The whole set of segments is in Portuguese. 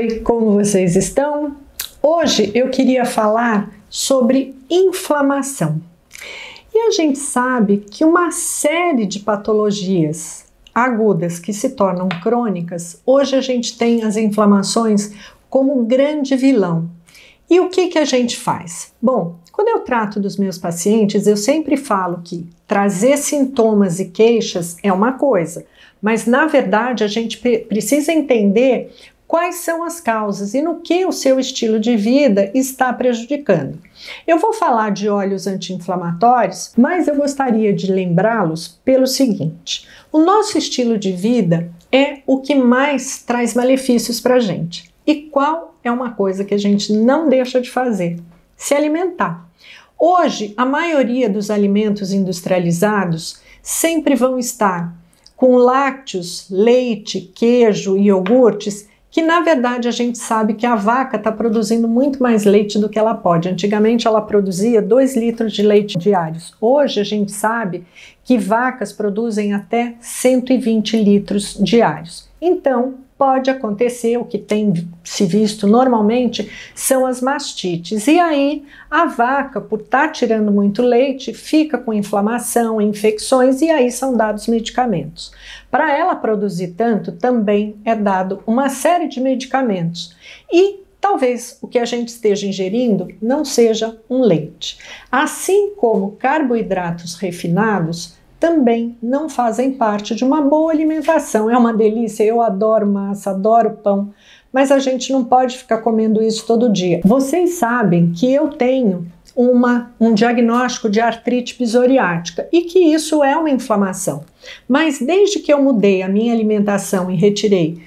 Oi, como vocês estão? Hoje eu queria falar sobre inflamação. E a gente sabe que uma série de patologias agudas que se tornam crônicas, hoje a gente tem as inflamações como um grande vilão. E o que a gente faz? Bom, quando eu trato dos meus pacientes, eu sempre falo que trazer sintomas e queixas é uma coisa, mas na verdade a gente precisa entender quais são as causas e no que o seu estilo de vida está prejudicando. Eu vou falar de óleos anti-inflamatórios, mas eu gostaria de lembrá-los pelo seguinte: o nosso estilo de vida é o que mais traz malefícios para a gente. E qual é uma coisa que a gente não deixa de fazer? Se alimentar. Hoje, a maioria dos alimentos industrializados sempre vão estar com lácteos, leite, queijo e iogurtes, que na verdade a gente sabe que a vaca está produzindo muito mais leite do que ela pode. Antigamente ela produzia 2 litros de leite diários. Hoje a gente sabe que vacas produzem até 120 litros diários. Então pode acontecer, o que tem se visto normalmente são as mastites. E aí a vaca, por estar tirando muito leite, fica com inflamação, infecções, e aí são dados medicamentos. Para ela produzir tanto, também é dado uma série de medicamentos. E talvez o que a gente esteja ingerindo não seja um leite. Assim como carboidratos refinados também não fazem parte de uma boa alimentação. É uma delícia, eu adoro massa, adoro pão, mas a gente não pode ficar comendo isso todo dia. Vocês sabem que eu tenho um diagnóstico de artrite psoriática e que isso é uma inflamação. Mas desde que eu mudei a minha alimentação e retirei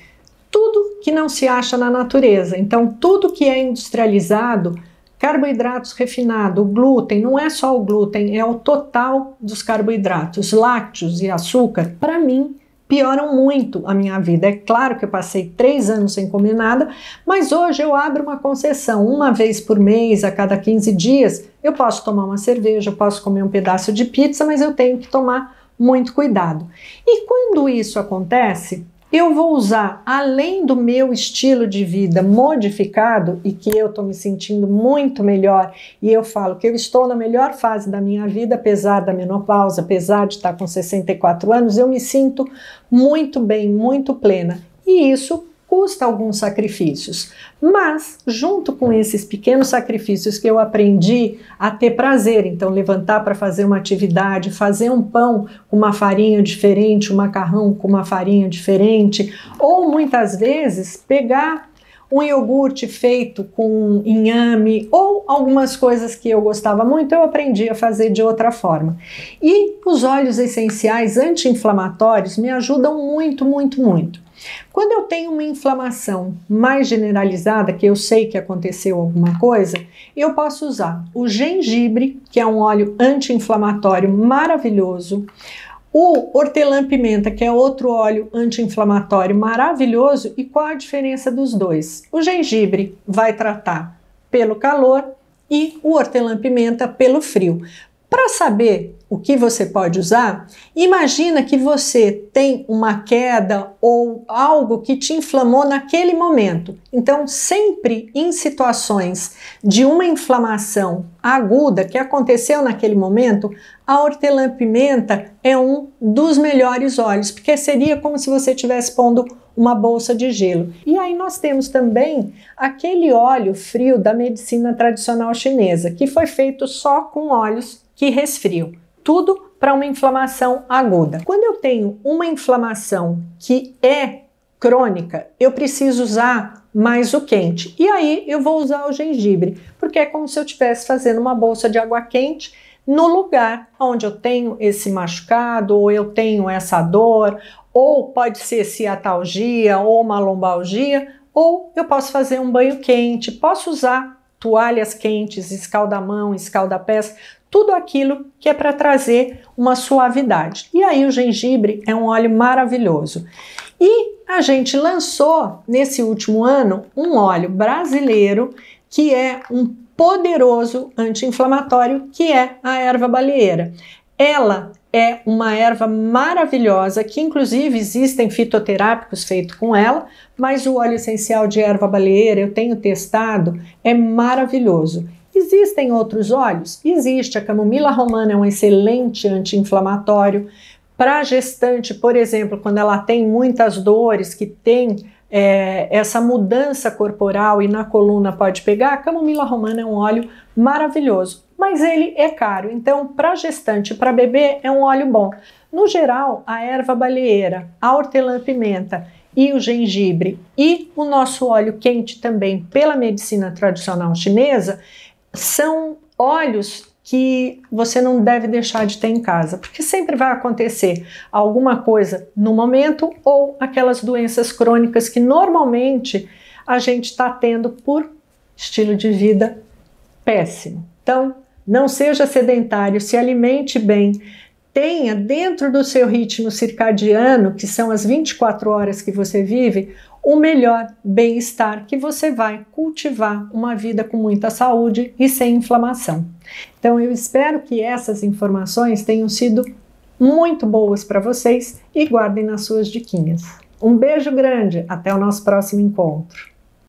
tudo que não se acha na natureza, então tudo que é industrializado, carboidratos refinados, glúten, não é só o glúten, é o total dos carboidratos, lácteos e açúcar, para mim pioram muito a minha vida. É claro que eu passei 3 anos sem comer nada, mas hoje eu abro uma concessão, uma vez por mês, a cada 15 dias, eu posso tomar uma cerveja, eu posso comer um pedaço de pizza, mas eu tenho que tomar muito cuidado. E quando isso acontece, eu vou usar, além do meu estilo de vida modificado, e que eu estou me sentindo muito melhor, e eu falo que eu estou na melhor fase da minha vida, apesar da menopausa, apesar de estar com 64 anos, eu me sinto muito bem, muito plena. E isso custa alguns sacrifícios, mas junto com esses pequenos sacrifícios que eu aprendi a ter prazer, então levantar para fazer uma atividade, fazer um pão com uma farinha diferente, um macarrão com uma farinha diferente, ou muitas vezes pegar um iogurte feito com inhame, ou algumas coisas que eu gostava muito, eu aprendi a fazer de outra forma. E os óleos essenciais anti-inflamatórios me ajudam muito, muito, muito. Quando eu tenho uma inflamação mais generalizada, que eu sei que aconteceu alguma coisa, eu posso usar o gengibre, que é um óleo anti-inflamatório maravilhoso, o hortelã-pimenta, que é outro óleo anti-inflamatório maravilhoso. E qual a diferença dos dois? O gengibre vai tratar pelo calor e o hortelã-pimenta pelo frio. Para saber o que você pode usar, imagina que você tem uma queda ou algo que te inflamou naquele momento. Então, sempre em situações de uma inflamação aguda que aconteceu naquele momento, a hortelã-pimenta é um dos melhores óleos, porque seria como se você estivesse pondo uma bolsa de gelo. E aí nós temos também aquele óleo frio da medicina tradicional chinesa, que foi feito só com óleos que resfriam. Tudo para uma inflamação aguda. Quando eu tenho uma inflamação que é crônica, eu preciso usar mais o quente. E aí eu vou usar o gengibre, porque é como se eu estivesse fazendo uma bolsa de água quente no lugar onde eu tenho esse machucado, ou eu tenho essa dor, ou pode ser ciatalgia ou uma lombalgia, ou eu posso fazer um banho quente, posso usar toalhas quentes, escaldamão, escaldapés, tudo aquilo que é para trazer uma suavidade. E aí o gengibre é um óleo maravilhoso. E a gente lançou nesse último ano um óleo brasileiro que é um poderoso anti-inflamatório, que é a erva baleeira. Ela é uma erva maravilhosa, que inclusive existem fitoterápicos feitos com ela, mas o óleo essencial de erva baleeira, eu tenho testado, é maravilhoso. Existem outros óleos? Existe, a camomila romana é um excelente anti-inflamatório. Para a gestante, por exemplo, quando ela tem muitas dores, que tem essa mudança corporal e na coluna pode pegar, a camomila romana é um óleo maravilhoso, mas ele é caro. Então, para gestante e para bebê é um óleo bom. No geral, a erva baleeira, a hortelã-pimenta e o gengibre e o nosso óleo quente também pela medicina tradicional chinesa são óleos que você não deve deixar de ter em casa, porque sempre vai acontecer alguma coisa no momento ou aquelas doenças crônicas que normalmente a gente está tendo por estilo de vida péssimo. Então, não seja sedentário, se alimente bem, tenha dentro do seu ritmo circadiano, que são as 24 horas que você vive, o melhor bem-estar, que você vai cultivar uma vida com muita saúde e sem inflamação. Então eu espero que essas informações tenham sido muito boas para vocês e guardem nas suas diquinhas. Um beijo grande, até o nosso próximo encontro.